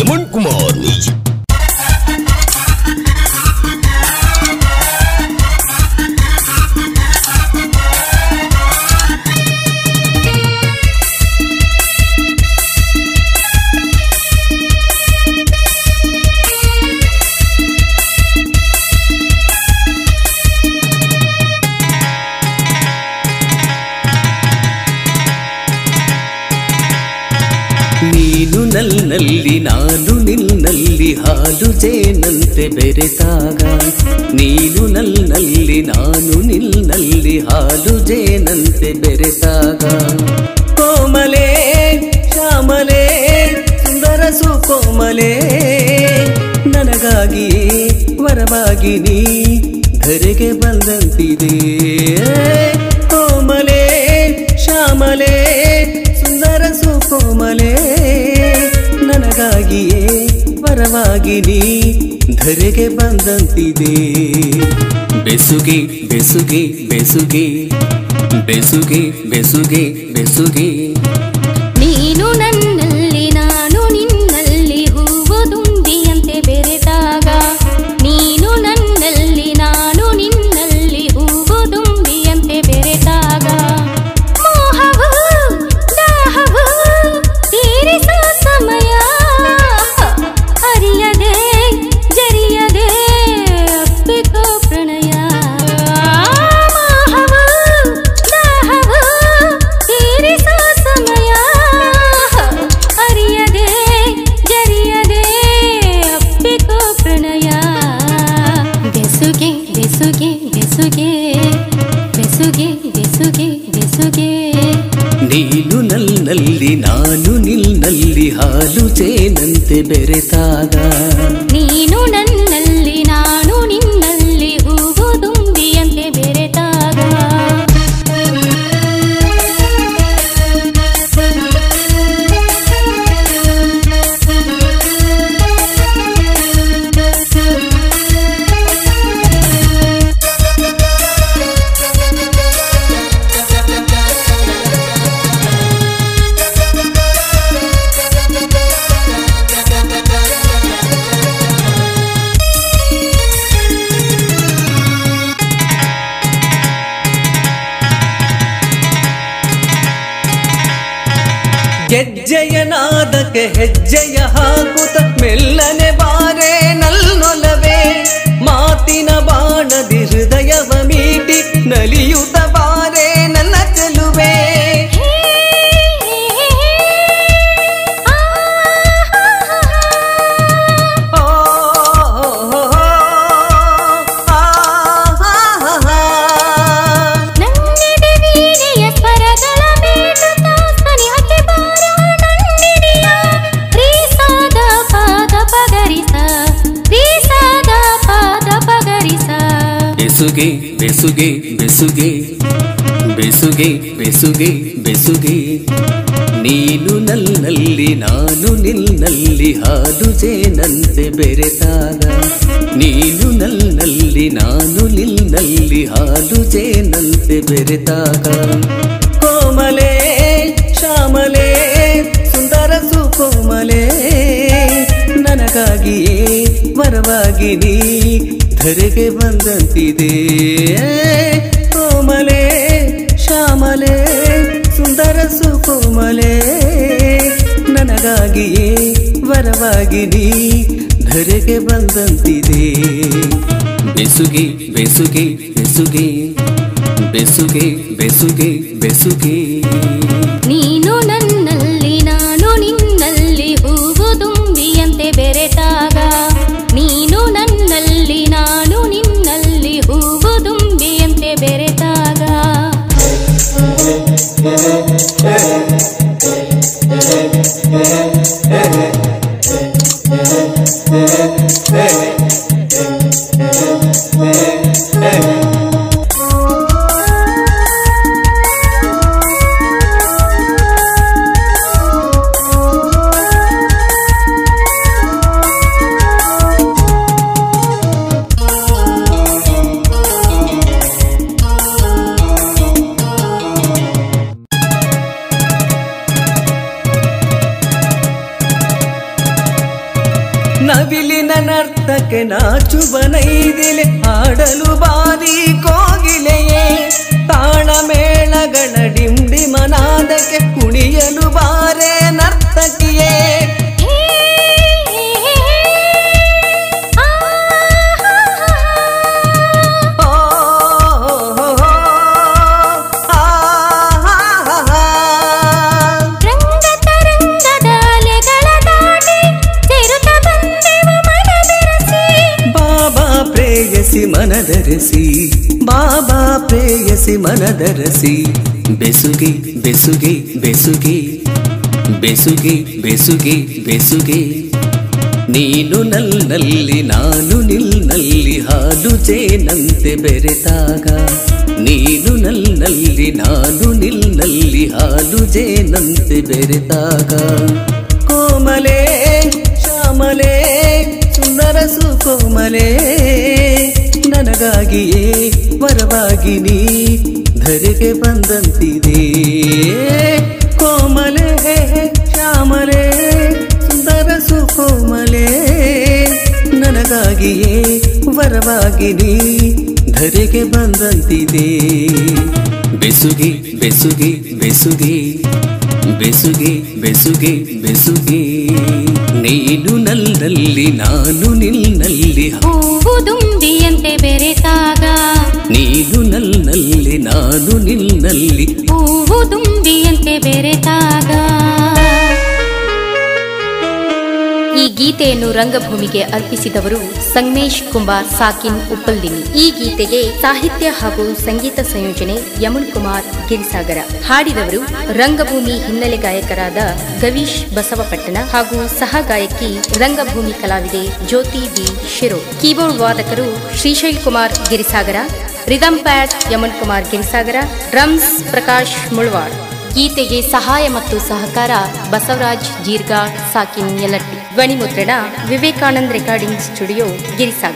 यमनाकुमार ನನ್ನಲ್ಲಿ ನಾನು ನಿನ್ನಲ್ಲಿ ಹಾಲು ಜೇನಂತೆ ಬೆರೆತಾಗ ನೀನು ನನ್ನಲ್ಲಿ ನಾನು ನಿನ್ನಲ್ಲಿ ಹಾಲು ಜೇನಂತೆ ಬೆರೆತಾಗ ಕೋಮಲೆ ಶ್ಯಾಮಲೆ ಸುಂದರ ಸುಕೋಮಲೆ ನನಗಾಗಿ ವರವಾಗಿ ನೀ ಧರೆಗೆ ಬಂದಂತಿದೆ ಕೋಮಲೆ ಶ್ಯಾಮಲೆ ಸುಂದರ ಸುಕೋಮಲೆ ನನಗಾಗಿಯೇ ಪರವಾಗಿ ನೀ ಧರೆಗೆ ಬಂದಂತಿದೆ ಬೆಸುಗೆ ಬೆಸುಗೆ ಬೆಸುಗೆ ಬೆಸುಗೆ ಬೆಸುಗೆ ಬೆಸುಗೆ ನೀನು ನನ್ನಲ್ಲಿ ನಾನು ನಿನ್ನಲ್ಲಿ ಹೂವು ದುಂಬಿಯಂತೆ ಬೆರೆತಾಗ ನೀನು ನನ್ನಲ್ಲಿ ನಾನು ನಿನ್ನಲ್ಲಿ ಹೂವು ದುಂಬಿಯಂತೆ ಬೆರೆತಾಗ ನೀನು ನನ್ನಲ್ಲಿ ನಾನು ನಿನ್ನಲ್ಲಿ ಹಾಲು ಜೇನಂತೆ ಬೆರೆತಾಗ ನೀನು ನನ್ನಲ್ಲಿ ನಾನು ನಿನ್ನಲ್ಲಿ ಹೂವು ದುಂಬಿಯಂತೆ ಬೆರೆತಾಗ ಹೆಜ್ಜೆಯನಾದಕ್ಕೆ ಹೆಜ್ಜೆಯ ಹಾಕುತ ಮೆಲ್ಲನೆ ಬಾರೆ ನಲ್ನೊಲವೇ ಮಾತಿನ ಬಾಣದಿ ಹೃದಯವ ಮೀಟಿ ನಲಿಯುತ ಬಾರೆ ನನ್ನ ಚೆಲುವೆ ಬೆಸುಗೆ ಬೆಸುಗೆ ಬೆಸುಗೆ ಬೆಸುಗೆ ಬೆಸುಗೆ ಬೆಸುಗೆ ನೀನು ನನ್ನಲ್ಲಿ ನಾನು ನಿನ್ನಲ್ಲಿ ಹಾಲು ಜೇನಂತೆ ಬೆರೆತಾಗ ನೀನು ನನ್ನಲ್ಲಿ ನಾನು ನಿನ್ನಲ್ಲಿ ಹಾಲು ಜೇನಂತೆ ಬೆರೆತಾಗ ಕೋಮಲೆ ಶ್ಯಾಮಲೆ ಸುಂದರ ಸುಕೋಮಲೆ ನನಗಾಗಿಯೇ ವರವಾಗಿ ನೀ ಧರೆಗೆ ಬಂದಂತಿದೆ ಕೋಮಲೆ ಶ್ಯಾಮಲೆ ಸುಂದರ ಸುಕೋಮಲೆ ನನಗಾಗಿಯೇ ವರವಾಗಿ ನೀ ಧರೆಗೆ ಬಂದಂತಿದೆ ಬೆಸುಗೆ ಬೆಸುಗೆ ಬೆಸುಗೆ ಬೆಸುಗೆ ಬೆಸುಗೆ ಬೆಸುಗೆ ನೀನು ನನ್ನಲ್ಲಿ ನಾನು ನಿನ್ನಲ್ಲಿ ಹೂವು ದುಂಬಿಯಂತೆ ಬೆರೆತಾಗ ನೀನು ನನ್ನಲ್ಲಿ ನಾನು ನಿನ್ನಲ್ಲಿ ಹೂವು ದುಂಬಿಯಂತೆ ಬೆರೆತಾಗ ನವಿಲಿ ನರ್ತಕೆ ನಾಚುವನೈದಿಲೆ ಹಾಡಲು ಬಾರಿ ಕೋಗಿಲೆಯೇ ತಾಣ ಮೇಳಗಳ ಡಿಂಡಿಮ ನಾದಕ್ಕೆ ಕುಣಿಯಲು ಬಾರೆ ನರ್ತಕಿಯೇ ಮನದರಸಿ ಬಾಬಾ ಪ್ರೇಯಸಿ ಮನದರಸಿ ಬೆಸುಗೆ ಬೆಸುಗೆ ಬೆಸುಗೆ ಬೆಸುಗೆ ಬೆಸುಗೆ ಬೆಸುಗೆ ನೀನು ನನ್ನಲ್ಲಿ ನಾನು ನಿನ್ನಲ್ಲಿ ಹಾಲು ಜೇನಂತೆ ಬೆರೆತಾಗ ನೀನು ನನ್ನಲ್ಲಿ ನಾನು ನಿನ್ನಲ್ಲಿ ಹಾಲು ಜೇನಂತೆ ಬೆರೆತಾಗ ಕೋಮಲೆ ಶ್ಯಾಮಲೆ ಸುಂದರಸು ಕೋಮಲೆ ನನಗಾಗಿಯೇ ವರವಾಗಿ ನೀ ಧರೆಗೆ ಬಂದಂತಿದೆ ಕೋಮಲೆ ಶ್ಯಾಮಲೆ ಸುಂದರ ಸುಕೋಮಲೆ ನನಗಾಗಿಯೇ ವರವಾಗಿ ನೀ ಧರೆಗೆ ಬಂದಂತಿದೆ ಬೆಸುಗೆ ಬೆಸುಗೆ ಬೆಸುಗೆ ಬೆಸುಗೆ ಬೆಸುಗೆ ಬೆಸುಗೆ ನೀನು ನನ್ನಲ್ಲಿ ನಾನು ನಿನ್ನಲ್ಲಿ ಹೂವು ದುಂಬಿಯಂತೆ ಬೆರೆತಾಗ ನೀನು ನನ್ನಲ್ಲಿ ನಾನು ನಿನ್ನಲ್ಲಿ ಹೂವು ದುಂಬಿಯಂತೆ ಬೆರೆತಾಗ. ಈ ಗೀತೆಯನ್ನು ರಂಗಭೂಮಿಗೆ ಅರ್ಪಿಸಿದವರು ಸಂಗಮೇಶ್ ಕುಮಾರ್ ಸಾಕಿನ್ ಉಪ್ಪಲ್ದಿನಿ. ಈ ಗೀತೆಗೆ ಸಾಹಿತ್ಯ ಹಾಗೂ ಸಂಗೀತ ಸಂಯೋಜನೆ ಯಮನಾಕುಮಾರ್ ಗಿರಿಸಾಗರ. ಹಾಡಿದವರು ರಂಗಭೂಮಿ ಹಿನ್ನೆಲೆ ಗಾಯಕರಾದ ಗವೀಶ್ ಬಸವಪಟ್ಟಣ ಹಾಗೂ ಸಹ ಗಾಯಕಿ ರಂಗಭೂಮಿ ಕಲಾವಿದೆ ಜ್ಯೋತಿ ಬಿ ಶಿರೋಳ್. ಕೀಬೋರ್ಡ್ ವಾದಕರು Shrishail Kumar Girisagar, rhythm pad Yamanakumar Girisagar, drums Prakash Mulwad. ಗೀತೆಗೆ ಸಹಾಯ ಮತ್ತು ಸಹಕಾರ ಬಸವರಾಜ್ ಜೀರ್ಗಾ ಸಾಕಿನ್ ಯಲಟ್ಟಿ. ಧ್ವನಿ ಮುದ್ರಣ ವಿವೇಕಾನಂದ್ ರೆಕಾರ್ಡಿಂಗ್ ಸ್ಟುಡಿಯೋ ಗಿರಿಸಾಗರ್.